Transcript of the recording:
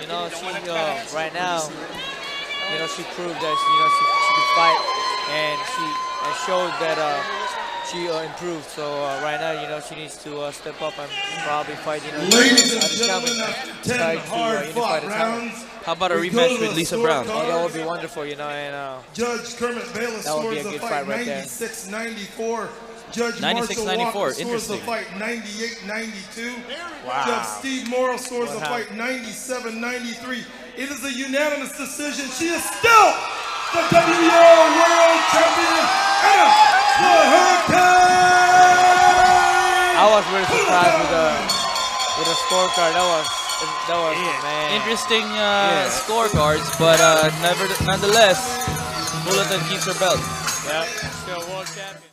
You know, she right now, you know, she proved that she could fight, and she showed that she improved. So right now, you know, she needs to step up and probably fight. You know, ladies and gentlemen, 10 hard-fought rounds. How about a rematch with Lisa Brown? Oh, that would be wonderful, you know. And Judge Kermit Bayless scores the fight 96-94. Judge Marshall scores the fight 98-92. Wow. Judge Steve Morrow scores the fight 97-93. It is a unanimous decision. She is still the WBO World Champion and the Hurricane. I was really surprised with the scorecard. That was man. Interesting scorecards, but nonetheless, Bulletin keeps her belt. Yeah, still world champion.